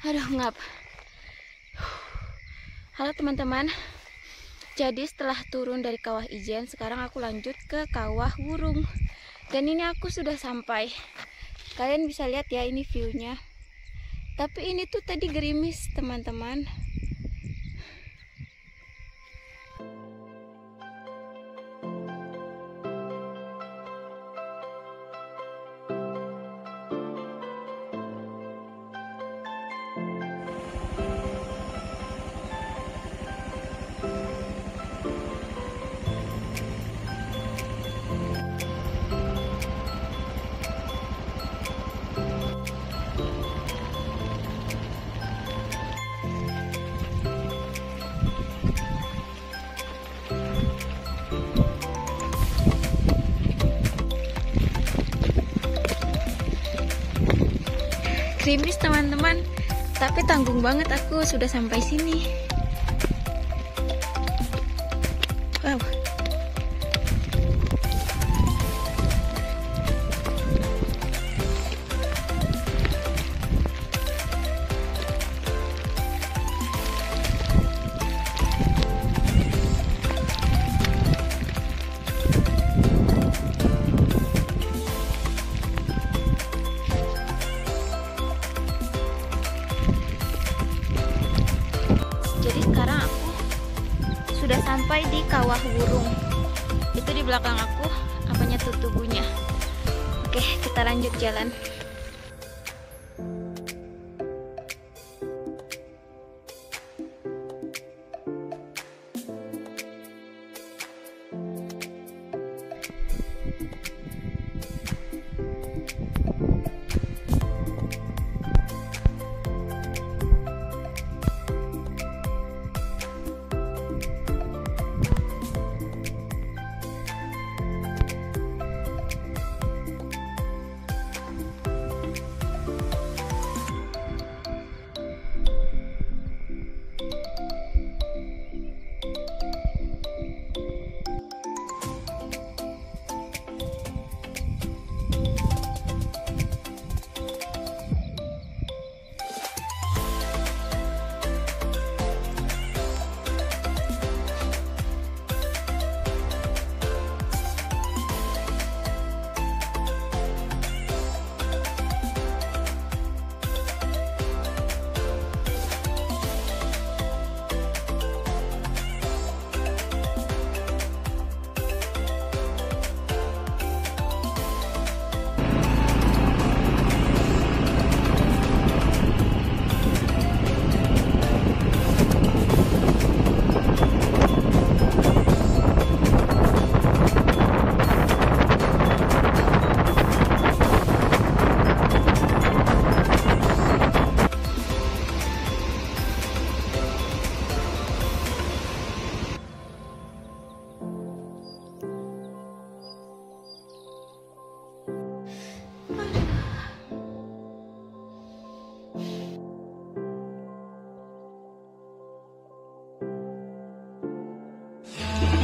Aduh, ngap. Halo teman-teman. Jadi setelah turun dari Kawah Ijen, sekarang aku lanjut ke Kawah Wurung. Dan ini aku sudah sampai. Kalian bisa lihat ya ini view-nya. Tapi ini tuh tadi gerimis, teman-teman. Gerimis teman-teman, tapi tanggung banget aku sudah sampai sini. Wow. Sudah sampai di Kawah Wurung. Itu di belakang aku, apanya tuh tubuhnya. Oke, kita lanjut jalan.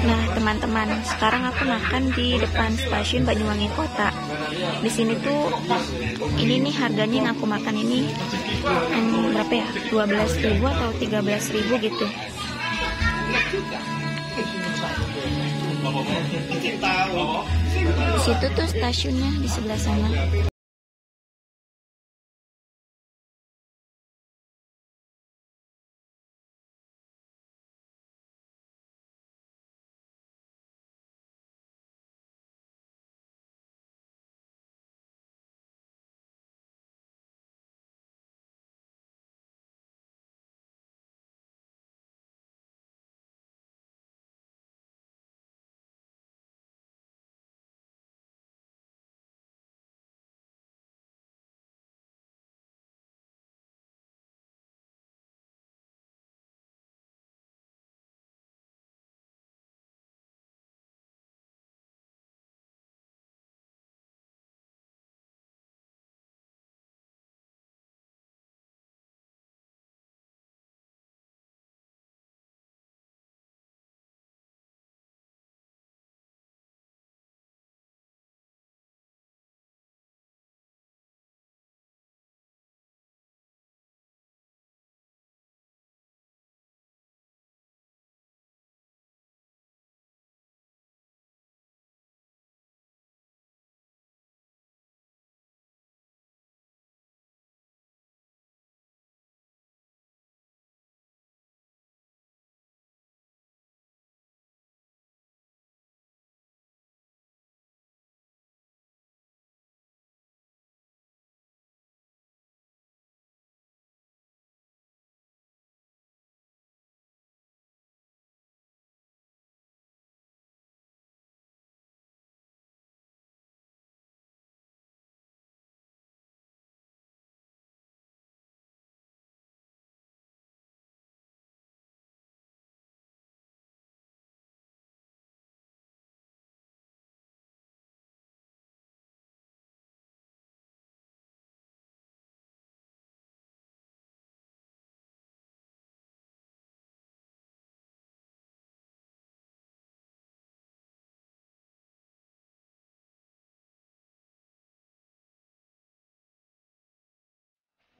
Nah teman-teman, sekarang aku makan di depan stasiun Banyuwangi Kota. Di sini tuh, ini nih harganya yang aku makan ini berapa ya? 12.000 atau 13.000 gitu. Situ tuh stasiunnya di sebelah sana.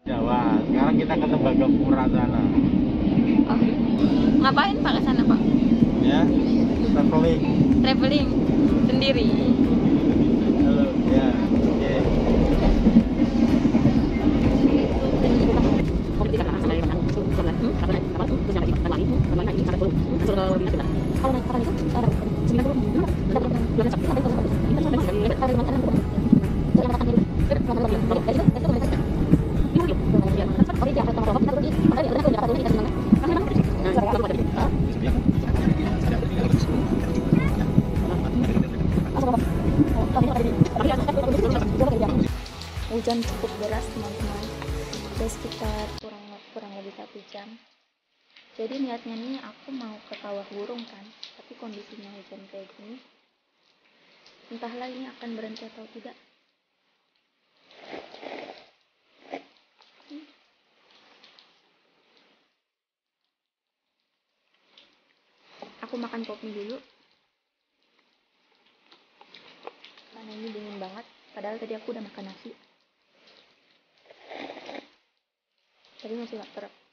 Jawa. Sekarang kita ke Sebagapura sana. Oh. Ngapain Pak ke sana, Pak? Ya, traveling. Traveling sendiri. Halo, ya. Oke. Hujan cukup deras teman-teman, udah sekitar kurang lebih 1 jam. Jadi niatnya nih aku mau ke Kawah Wurung kan, tapi kondisinya hujan kayak gini. Entahlah ini akan berhenti atau tidak. Aku makan popmi dulu. Karena ini dingin banget, padahal tadi aku udah makan nasi. Tadi masih lapar.